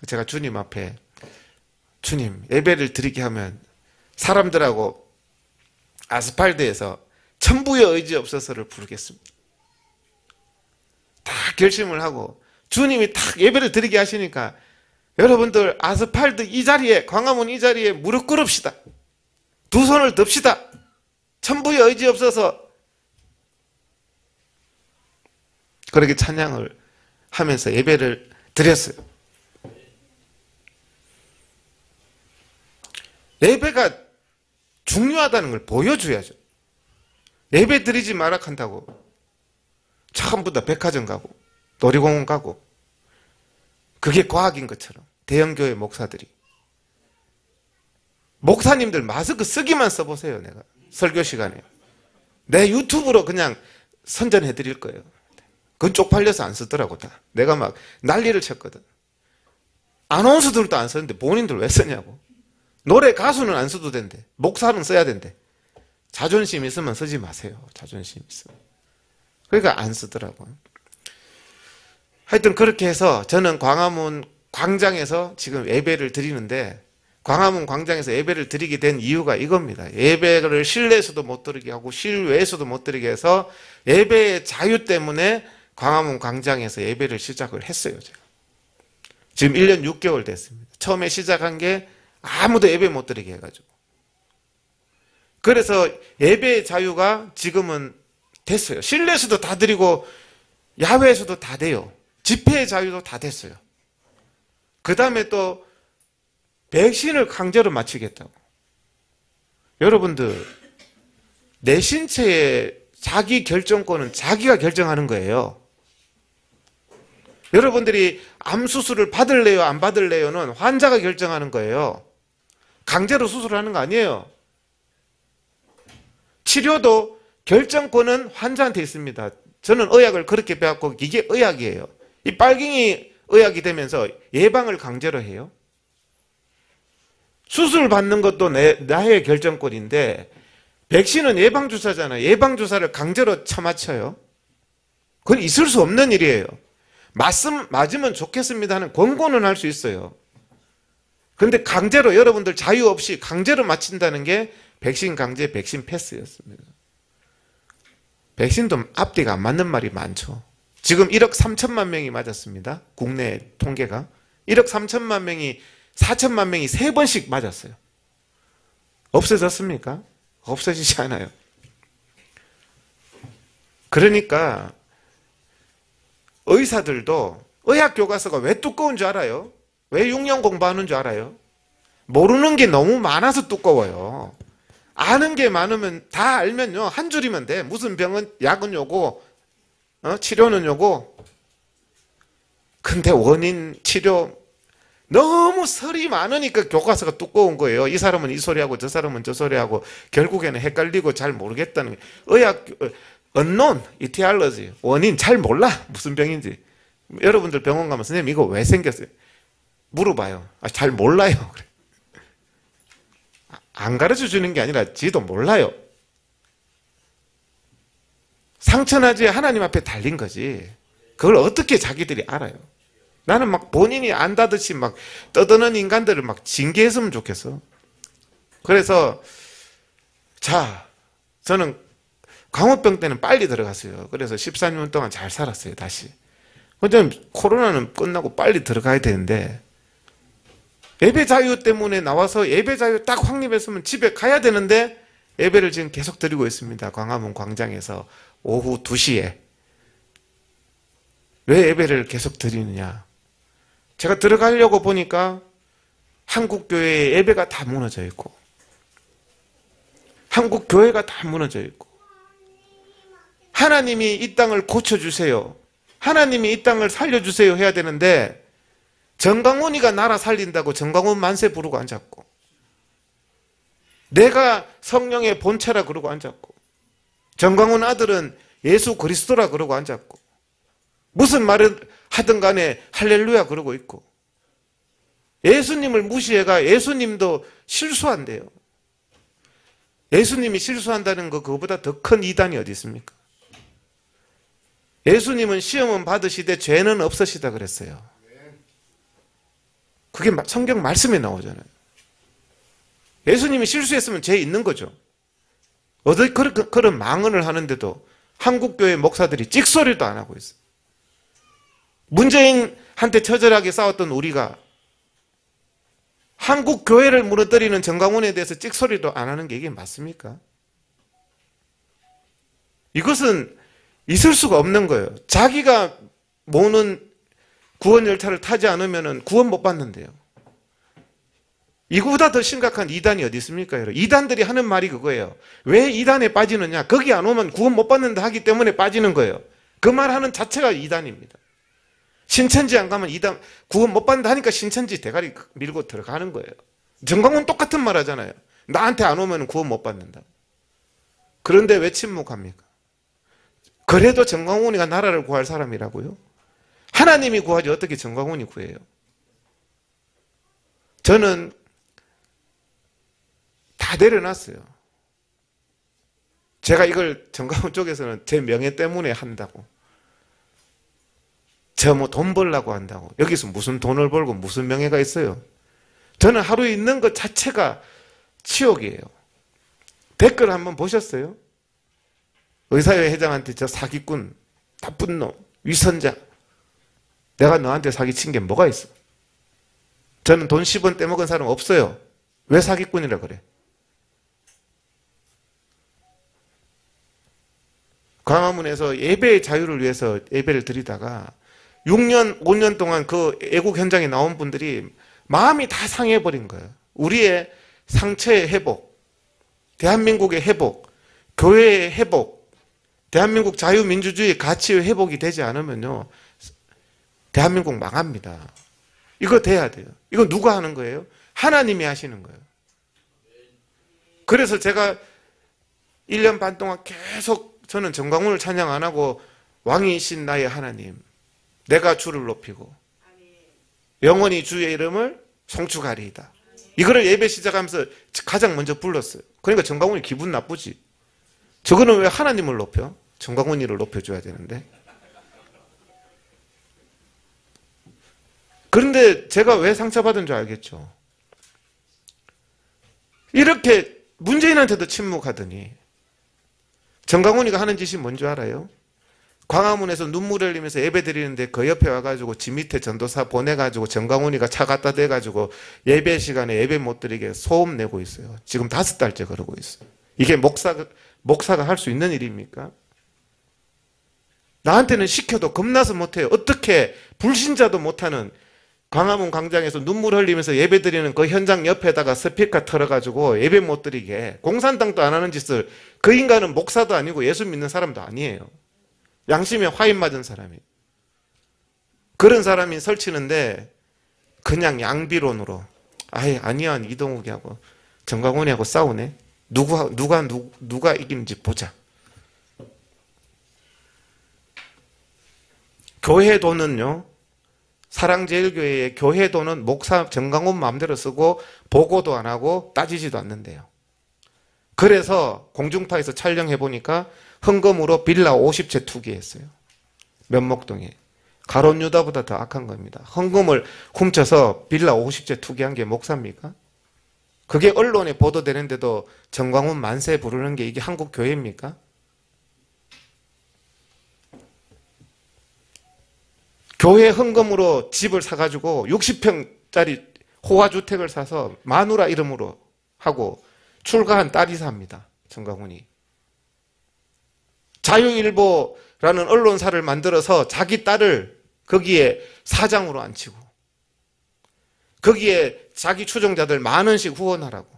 제가 주님 앞에, 주님 예배를 드리게 하면 사람들하고 아스팔드에서 천부의 의지 없어서를 부르겠습니다. 다 결심을 하고 주님이 딱 예배를 드리게 하시니까, 여러분들 아스팔드 이 자리에, 광화문 이 자리에 무릎 꿇읍시다. 두 손을 듭시다. 천부의 의지 없어서. 그렇게 찬양을 하면서 예배를 드렸어요. 예배가 중요하다는 걸 보여줘야죠. 예배 드리지 말아 한다고 전부 다 백화점 가고 놀이공원 가고, 그게 과학인 것처럼 대형교회 목사들이, 목사님들 마스크 쓰기만 써보세요. 내가 설교 시간에 내 유튜브로 그냥 선전해 드릴 거예요. 그건 쪽팔려서 안 쓰더라고. 다 내가 막 난리를 쳤거든. 아나운서들도 안 쓰는데 본인들 왜 쓰냐고. 노래 가수는 안 써도 된대. 목사는 써야 된대. 자존심 있으면 쓰지 마세요. 자존심 있으면. 그러니까 안 쓰더라고요. 하여튼 그렇게 해서 저는 광화문 광장에서 지금 예배를 드리는데, 광화문 광장에서 예배를 드리게 된 이유가 이겁니다. 예배를 실내에서도 못 드리게 하고 실외에서도 못 드리게 해서 예배의 자유 때문에 광화문 광장에서 예배를 시작을 했어요. 제가. 지금 일 년 육 개월 됐습니다. 처음에 시작한 게 아무도 예배 못 드리게 해가지고. 그래서 예배의 자유가 지금은 됐어요. 실내에서도 다 드리고 야외에서도 다 돼요. 집회의 자유도 다 됐어요. 그 다음에 또 백신을 강제로 맞추겠다고. 여러분들, 내 신체의 자기 결정권은 자기가 결정하는 거예요. 여러분들이 암 수술을 받을래요, 안 받을래요는 환자가 결정하는 거예요. 강제로 수술하는 거 아니에요. 치료도 결정권은 환자한테 있습니다. 저는 의학을 그렇게 배웠고 이게 의학이에요. 이 빨갱이 의학이 되면서 예방을 강제로 해요. 수술 받는 것도 내, 나의 결정권인데 백신은 예방주사잖아요. 예방주사를 강제로 처맞춰요. 그건 있을 수 없는 일이에요. 맞음, 맞으면 좋겠습니다 하는 권고는 할 수 있어요. 그런데 강제로 여러분들 자유 없이 강제로 맞힌다는 게 백신 강제, 백신 패스였습니다. 백신도 앞뒤가 안 맞는 말이 많죠. 지금 일억 삼천만 명이 맞았습니다. 국내 통계가. 일억 삼천만 명이 사천만 명이 세 번씩 맞았어요. 없어졌습니까? 없어지지 않아요. 그러니까 의사들도 의학 교과서가 왜 두꺼운 줄 알아요? 왜 육 년 공부하는 줄 알아요? 모르는 게 너무 많아서 두꺼워요. 아는 게 많으면 다 알면요. 한 줄이면 돼. 무슨 병은 약은 요고 어? 치료는 요고. 근데 원인 치료 너무 설이 많으니까 교과서가 두꺼운 거예요. 이 사람은 이 소리하고 저 사람은 저 소리하고 결국에는 헷갈리고 잘 모르겠다는 거예요. 의학, unknown, etiology, 원인 잘 몰라. 무슨 병인지. 여러분들 병원 가면 선생님 이거 왜 생겼어요? 물어봐요. 아, 잘 몰라요. 그래. 안 가르쳐주는 게 아니라 지도 몰라요. 상처나지 하나님 앞에 달린 거지. 그걸 어떻게 자기들이 알아요? 나는 막 본인이 안다듯이 막 떠드는 인간들을 막 징계했으면 좋겠어. 그래서, 자, 저는 광우병 때는 빨리 들어갔어요. 그래서 십삼 년 동안 잘 살았어요, 다시. 근데 코로나는 끝나고 빨리 들어가야 되는데, 예배 자유 때문에 나와서 예배 자유 딱 확립했으면 집에 가야 되는데, 예배를 지금 계속 드리고 있습니다. 광화문 광장에서 오후 두 시에. 왜 예배를 계속 드리느냐? 제가 들어가려고 보니까 한국교회의 예배가 다 무너져 있고 한국교회가 다 무너져 있고 하나님이 이 땅을 고쳐주세요. 하나님이 이 땅을 살려주세요 해야 되는데 정광훈이가 나라 살린다고 정광훈 만세 부르고 앉았고 내가 성령의 본체라 그러고 앉았고 정광훈 아들은 예수 그리스도라 그러고 앉았고 무슨 말을 하든 간에 할렐루야 그러고 있고 예수님을 무시해가 예수님도 실수한대요. 예수님이 실수한다는 거 그거보다 더 큰 이단이 어디 있습니까? 예수님은 시험은 받으시되 죄는 없으시다 그랬어요. 그게 성경 말씀에 나오잖아요. 예수님이 실수했으면 죄 있는 거죠. 어디 그런, 그런 망언을 하는데도 한국교회 목사들이 찍소리도 안 하고 있어요. 문재인한테 처절하게 싸웠던 우리가 한국 교회를 무너뜨리는 정강훈에 대해서 찍소리도 안 하는 게 이게 맞습니까? 이것은 있을 수가 없는 거예요. 자기가 모는 구원 열차를 타지 않으면 구원 못 받는데요. 이거보다 더 심각한 이단이 어디 있습니까? 여러분? 이단들이 하는 말이 그거예요. 왜 이단에 빠지느냐? 거기 안 오면 구원 못 받는다 하기 때문에 빠지는 거예요. 그 말하는 자체가 이단입니다. 신천지 안 가면 이단 구원 못 받는다 하니까 신천지 대가리 밀고 들어가는 거예요. 정광훈 똑같은 말 하잖아요. 나한테 안 오면 구원 못 받는다. 그런데 왜 침묵합니까? 그래도 정광훈이가 나라를 구할 사람이라고요? 하나님이 구하지 어떻게 정광훈이 구해요? 저는 다 내려놨어요. 제가 이걸 정광훈 쪽에서는 제 명예 때문에 한다고. 저 뭐 돈 벌려고 한다고. 여기서 무슨 돈을 벌고 무슨 명예가 있어요. 저는 하루에 있는 것 자체가 치욕이에요. 댓글 한번 보셨어요? 의사회 회장한테 저 사기꾼, 나쁜 놈, 위선자, 내가 너한테 사기친 게 뭐가 있어? 저는 돈 십 원 떼먹은 사람 없어요. 왜 사기꾼이라 그래? 광화문에서 예배의 자유를 위해서 예배를 드리다가 육 년, 오 년 동안 그 애국 현장에 나온 분들이 마음이 다 상해버린 거예요. 우리의 상처의 회복, 대한민국의 회복, 교회의 회복, 대한민국 자유민주주의 가치의 회복이 되지 않으면요, 대한민국 망합니다. 이거 돼야 돼요. 이거 누가 하는 거예요? 하나님이 하시는 거예요. 그래서 제가 일 년 반 동안 계속 저는 정광훈을 찬양 안 하고 왕이신 나의 하나님, 내가 주를 높이고 영원히 주의 이름을 송축하리이다. 이거를 예배 시작하면서 가장 먼저 불렀어요. 그러니까 정광훈이 기분 나쁘지. 저거는 왜 하나님을 높여? 정광훈이를 높여줘야 되는데. 그런데 제가 왜 상처받은 줄 알겠죠. 이렇게 문재인한테도 침묵하더니 정강훈이가 하는 짓이 뭔지 알아요? 광화문에서 눈물 흘리면서 예배 드리는데 그 옆에 와가지고 지 밑에 전도사 보내가지고 정강훈이가 차 갖다 대가지고 예배 시간에 예배 못 드리게 소음 내고 있어요. 지금 다섯 달째 그러고 있어요. 이게 목사, 목사가 할 수 있는 일입니까? 나한테는 시켜도 겁나서 못해요. 어떻게 불신자도 못하는 광화문 광장에서 눈물 흘리면서 예배 드리는 그 현장 옆에다가 스피커 틀어가지고 예배 못 드리게, 공산당도 안 하는 짓을, 그 인간은 목사도 아니고 예수 믿는 사람도 아니에요. 양심에 화인 맞은 사람이. 그런 사람이 설치는데 그냥 양비론으로, 아예 아니야, 이동욱이하고 정광훈이하고 싸우네. 누가, 누가, 누, 누가 이기는지 보자. 교회 돈은요, 사랑제일교회의 교회 돈은 목사 정강훈 마음대로 쓰고 보고도 안 하고 따지지도 않는데요. 그래서 공중파에서 촬영해보니까 헌금으로 빌라 오십 채 투기했어요. 면목동에. 가롯유다보다 더 악한 겁니다. 헌금을 훔쳐서 빌라 오십 채 투기한 게 목사입니까? 그게 언론에 보도되는데도 정광훈 만세 부르는 게 이게 한국 교회입니까? 교회 헌금으로 집을 사가지고 육십 평짜리 호화주택을 사서 마누라 이름으로 하고 출가한 딸이 삽니다. 정강훈이. 자유일보라는 언론사를 만들어서 자기 딸을 거기에 사장으로 앉히고 거기에 자기 추종자들 만 원씩 후원하라고.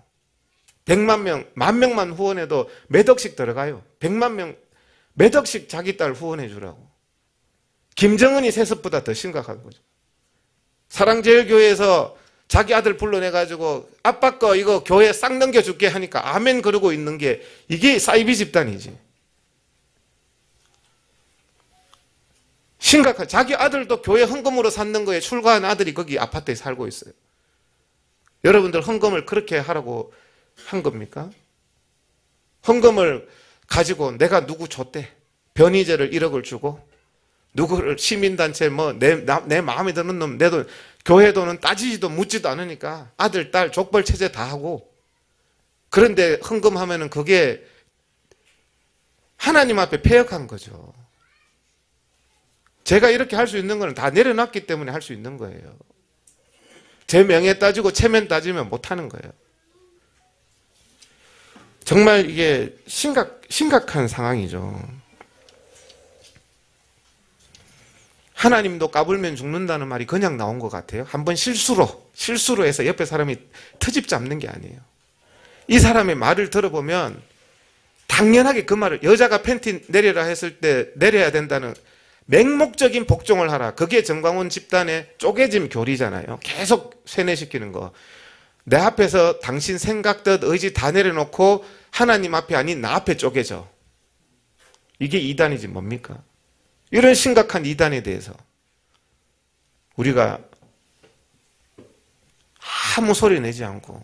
백만 명, 만 명만 후원해도 몇 억씩 들어가요. 백만 명, 몇 억씩 자기 딸 후원해 주라고. 김정은이 세습보다 더 심각한 거죠. 사랑제일교회에서 자기 아들 불러내가지고 아빠 거 이거 교회 싹 넘겨줄게 하니까 아멘 그러고 있는 게 이게 사이비 집단이지. 심각한. 자기 아들도 교회 헌금으로 샀는 거에 출가한 아들이 거기 아파트에 살고 있어요. 여러분들 헌금을 그렇게 하라고 한 겁니까? 헌금을 가지고 내가 누구 줬대. 변희재를 일억을 주고. 누구를 시민단체 뭐 내 내 마음에 드는 놈 내 돈 교회 돈은 따지지도 묻지도 않으니까 아들 딸 족벌 체제 다 하고. 그런데 헌금하면은 그게 하나님 앞에 폐역한 거죠. 제가 이렇게 할 수 있는 거는 다 내려놨기 때문에 할 수 있는 거예요. 제 명예 따지고 체면 따지면 못 하는 거예요. 정말 이게 심각 심각한 상황이죠. 하나님도 까불면 죽는다는 말이 그냥 나온 것 같아요. 한번 실수로, 실수로 해서 옆에 사람이 트집 잡는 게 아니에요. 이 사람의 말을 들어보면 당연하게 그 말을, 여자가 팬티 내려라 했을 때 내려야 된다는 맹목적인 복종을 하라. 그게 정광훈 집단의 쪼개짐 교리잖아요. 계속 세뇌시키는 거. 내 앞에서 당신 생각, 뜻, 의지 다 내려놓고 하나님 앞에 아닌 나 앞에 쪼개져. 이게 이단이지 뭡니까? 이런 심각한 이단에 대해서 우리가 아무 소리 내지 않고,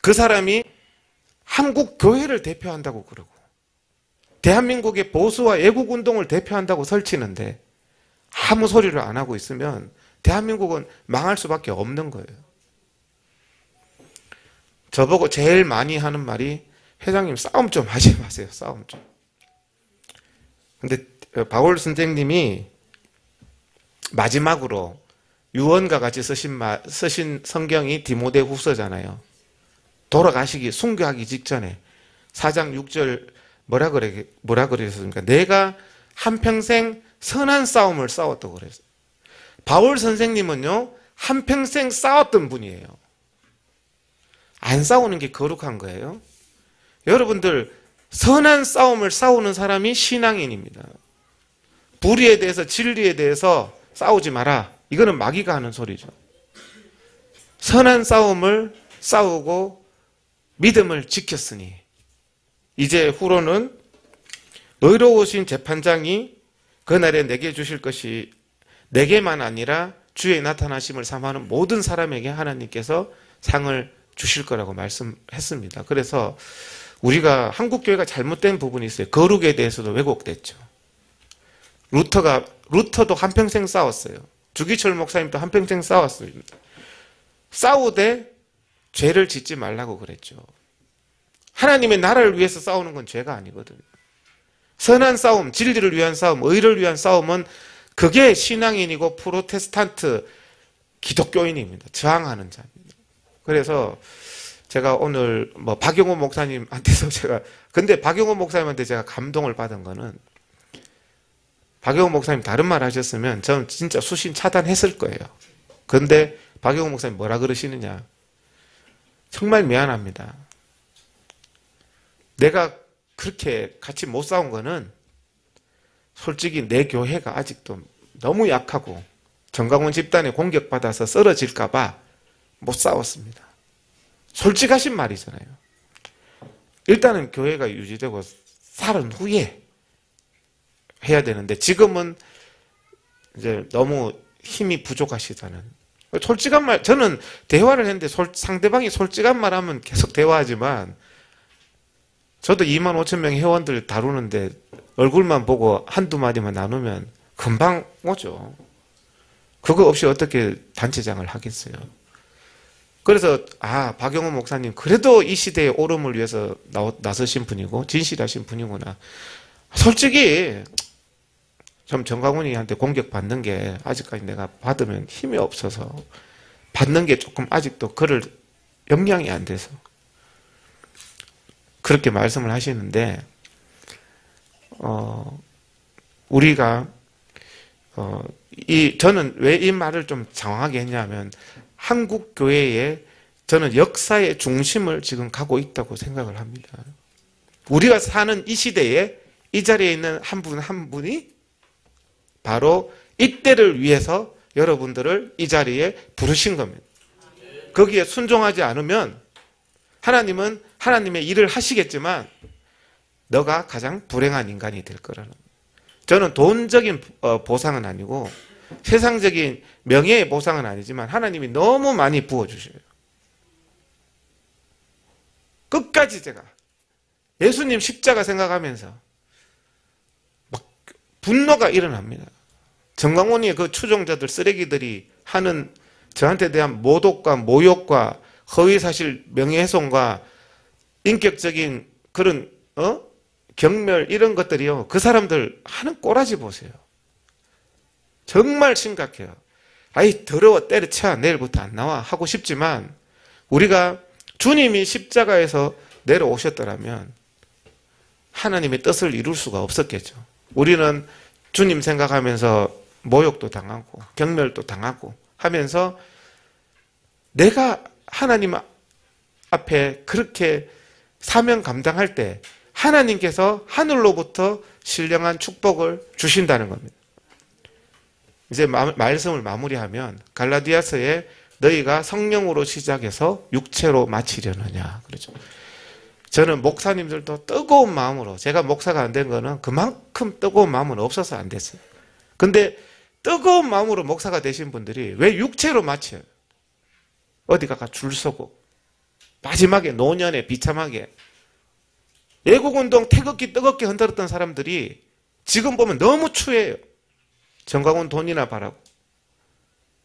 그 사람이 한국 교회를 대표한다고 그러고 대한민국의 보수와 애국운동을 대표한다고 설치는데 아무 소리를 안 하고 있으면 대한민국은 망할 수밖에 없는 거예요. 저보고 제일 많이 하는 말이, 회장님 싸움 좀 하지 마세요. 싸움 좀. 근데 바울 선생님이 마지막으로 유언과 같이 쓰신, 마, 쓰신 성경이 디모데 후서잖아요. 돌아가시기, 순교하기 직전에 사 장 육 절 뭐라 그래, 뭐라 그랬습니까? 내가 한평생 선한 싸움을 싸웠다고 그랬어요. 바울 선생님은요, 한평생 싸웠던 분이에요. 안 싸우는 게 거룩한 거예요. 여러분들, 선한 싸움을 싸우는 사람이 신앙인입니다. 불의에 대해서, 진리에 대해서 싸우지 마라. 이거는 마귀가 하는 소리죠. 선한 싸움을 싸우고 믿음을 지켰으니 이제 후로는 의로우신 재판장이 그날에 내게 주실 것이 내게만 아니라 주의 나타나심을 삼하는 모든 사람에게 하나님께서 상을 주실 거라고 말씀했습니다. 그래서 우리가 한국교회가 잘못된 부분이 있어요. 거룩에 대해서도 왜곡됐죠. 루터가, 루터도 한평생 싸웠어요. 주기철 목사님도 한평생 싸웠습니다. 싸우되 죄를 짓지 말라고 그랬죠. 하나님의 나라를 위해서 싸우는 건 죄가 아니거든요. 선한 싸움, 진리를 위한 싸움, 의를 위한 싸움은 그게 신앙인이고 프로테스탄트 기독교인입니다. 저항하는 자입니다. 그래서 제가 오늘 뭐 박용호 목사님한테서 제가, 근데 박용호 목사님한테 제가 감동을 받은 거는, 박영호 목사님 다른 말 하셨으면 저는 진짜 수신 차단했을 거예요. 그런데 박영호 목사님 뭐라 그러시느냐. 정말 미안합니다. 내가 그렇게 같이 못 싸운 거는 솔직히 내 교회가 아직도 너무 약하고 정강훈 집단에 공격받아서 쓰러질까 봐 못 싸웠습니다. 솔직하신 말이잖아요. 일단은 교회가 유지되고 살은 후에 해야 되는데 지금은 이제 너무 힘이 부족하시다는 솔직한 말, 저는 대화를 했는데 솔, 상대방이 솔직한 말 하면 계속 대화하지만 저도 이만 오천 명의 회원들 다루는데 얼굴만 보고 한두 마디만 나누면 금방 오죠. 그거 없이 어떻게 단체장을 하겠어요. 그래서 아, 박영호 목사님 그래도 이 시대의 오름을 위해서 나, 나서신 분이고 진실하신 분이구나. 솔직히 좀 정강훈이한테 공격받는 게 아직까지 내가 받으면 힘이 없어서 받는 게 조금 아직도 그럴 역량이 안 돼서 그렇게 말씀을 하시는데 어 우리가 어 이 저는 왜 이 말을 좀 정확하게 했냐면 한국 교회의 저는 역사의 중심을 지금 가고 있다고 생각을 합니다. 우리가 사는 이 시대에 이 자리에 있는 한 분 한 분이 바로 이때를 위해서 여러분들을 이 자리에 부르신 겁니다. 거기에 순종하지 않으면 하나님은 하나님의 일을 하시겠지만 너가 가장 불행한 인간이 될 거라는 거예요. 저는 돈적인 보상은 아니고 세상적인 명예의 보상은 아니지만 하나님이 너무 많이 부어주셔요. 끝까지 제가 예수님 십자가 생각하면서 분노가 일어납니다. 정강훈이의 그 추종자들, 쓰레기들이 하는 저한테 대한 모독과 모욕과 허위사실 명예훼손과 인격적인 그런 어? 경멸 이런 것들이요. 그 사람들 하는 꼬라지 보세요. 정말 심각해요. 아이 더러워 때려쳐 내일부터 안 나와 하고 싶지만 우리가 주님이 십자가에서 내려오셨더라면 하나님의 뜻을 이룰 수가 없었겠죠. 우리는 주님 생각하면서 모욕도 당하고 경멸도 당하고 하면서 내가 하나님 앞에 그렇게 사명 감당할 때 하나님께서 하늘로부터 신령한 축복을 주신다는 겁니다. 이제 마, 말씀을 마무리하면 갈라디아서에 너희가 성령으로 시작해서 육체로 마치려느냐 그러죠. 저는 목사님들도 뜨거운 마음으로, 제가 목사가 안 된 거는 그만큼 뜨거운 마음은 없어서 안 됐어요. 근데 뜨거운 마음으로 목사가 되신 분들이 왜 육체로 마쳐요? 어디 가가 줄 서고 마지막에 노년에 비참하게 애국운동 태극기 뜨겁게 흔들었던 사람들이 지금 보면 너무 추해요. 정강훈 돈이나 바라고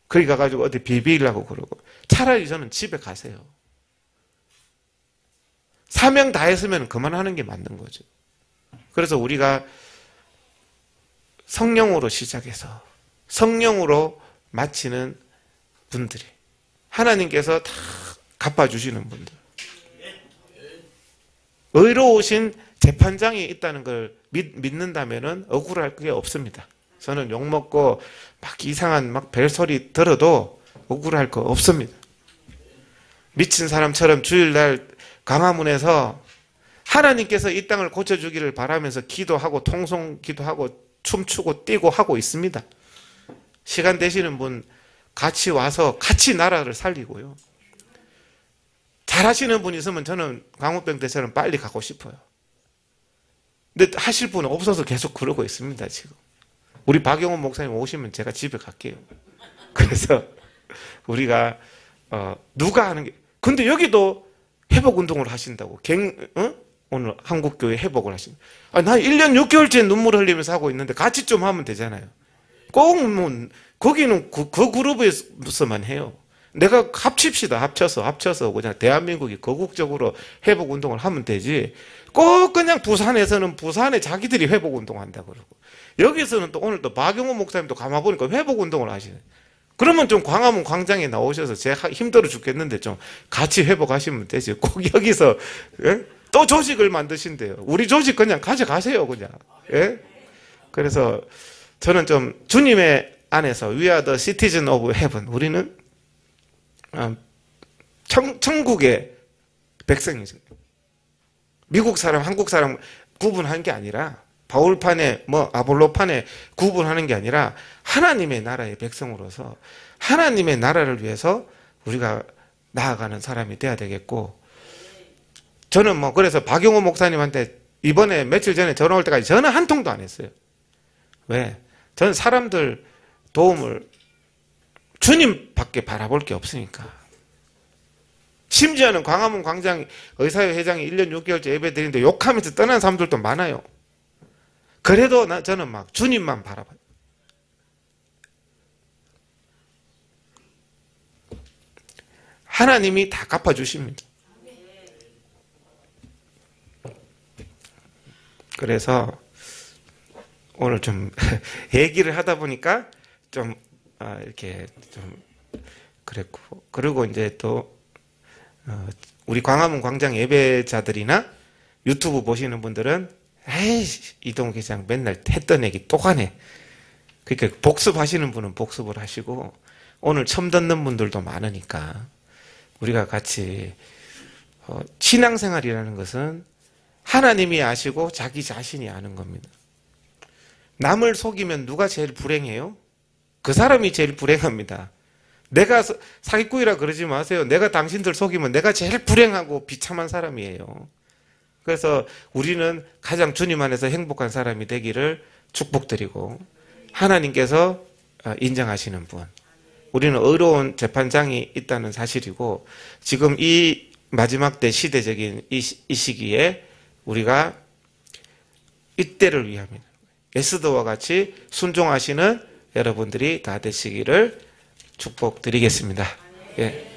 거기 가가지고 어디 비비려고 그러고 차라리 저는 집에 가세요. 사명 다 했으면 그만하는 게 맞는 거죠. 그래서 우리가 성령으로 시작해서 성령으로 마치는 분들이 하나님께서 다 갚아주시는 분들, 의로우신 재판장이 있다는 걸 믿, 믿는다면 억울할 게 없습니다. 저는 욕먹고 막 이상한 막 벨소리 들어도 억울할 거 없습니다. 미친 사람처럼 주일날 강화문에서 하나님께서 이 땅을 고쳐주기를 바라면서 기도하고 통성 기도하고 춤추고 뛰고 하고 있습니다. 시간 되시는 분 같이 와서 같이 나라를 살리고요. 잘하시는 분 있으면 저는 광우병 때처럼 빨리 가고 싶어요. 근데 하실 분 없어서 계속 그러고 있습니다. 지금 우리 박영훈 목사님 오시면 제가 집에 갈게요. 그래서 우리가 어, 누가 하는 게, 근데 여기도 회복운동을 하신다고 갱, 어? 오늘 한국교회 회복을 하신다. 아, 나 일 년 육 개월째 눈물 흘리면서 하고 있는데 같이 좀 하면 되잖아요. 꼭 뭐, 거기는 그, 그 그룹에서만 해요. 내가 합칩시다. 합쳐서 합쳐서 그냥 대한민국이 거국적으로 회복운동을 하면 되지, 꼭 그냥 부산에서는 부산에 자기들이 회복운동한다 그러고, 여기서는 또 오늘 또 박영호 목사님도 가만 보니까 회복운동을 하시네. 그러면 좀 광화문 광장에 나오셔서 제가 힘들어 죽겠는데 좀 같이 회복하시면 되지. 꼭 여기서 예? 또 조식을 만드신대요. 우리 조식 그냥 가져가세요 그냥. 예? 그래서 저는 좀 주님의 안에서 We are the citizen of heaven, 우리는 청, 천국의 백성이죠. 미국 사람 한국 사람 구분한 게 아니라, 바울판에 뭐 아볼로판에 구분하는 게 아니라 하나님의 나라의 백성으로서 하나님의 나라를 위해서 우리가 나아가는 사람이 돼야 되겠고, 저는 뭐 그래서 박용호 목사님한테 이번에 며칠 전에 전화 올 때까지 전화 한 통도 안 했어요. 왜? 저는 사람들 도움을 주님밖에 바라볼 게 없으니까. 심지어는 광화문 광장 의사회 회장이 일 년 육 개월째 예배 드리는데 욕하면서 떠난 사람들도 많아요. 그래도 나, 저는 막 주님만 바라봐요. 하나님이 다 갚아주십니다. 그래서 오늘 좀 얘기를 하다 보니까 좀 아, 이렇게 좀 그랬고, 그리고 이제 또 어, 우리 광화문 광장 예배자들이나 유튜브 보시는 분들은 에이, 이동기장 맨날 했던 얘기 또 하네. 그러니까 복습하시는 분은 복습을 하시고, 오늘 처음 듣는 분들도 많으니까 우리가 같이 어, 신앙생활이라는 것은 하나님이 아시고 자기 자신이 아는 겁니다. 남을 속이면 누가 제일 불행해요? 그 사람이 제일 불행합니다. 내가 사기꾼이라 그러지 마세요. 내가 당신들 속이면 내가 제일 불행하고 비참한 사람이에요. 그래서 우리는 가장 주님 안에서 행복한 사람이 되기를 축복드리고, 하나님께서 인정하시는 분, 우리는 의로운 재판장이 있다는 사실이고, 지금 이 마지막 때 시대적인 이 시기에 우리가 이때를 위함이라는 거예요. 에스더와 같이 순종하시는 여러분들이 다 되시기를 축복드리겠습니다. 예.